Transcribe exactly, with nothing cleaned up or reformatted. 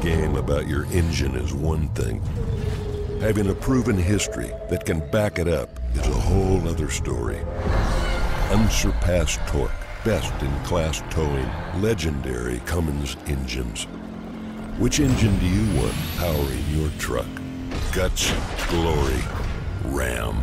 game about your engine is one thing. Having a proven history that can back it up is a whole other story. Unsurpassed torque, best-in-class towing, legendary Cummins engines. Which engine do you want powering your truck? Guts, glory, Ram.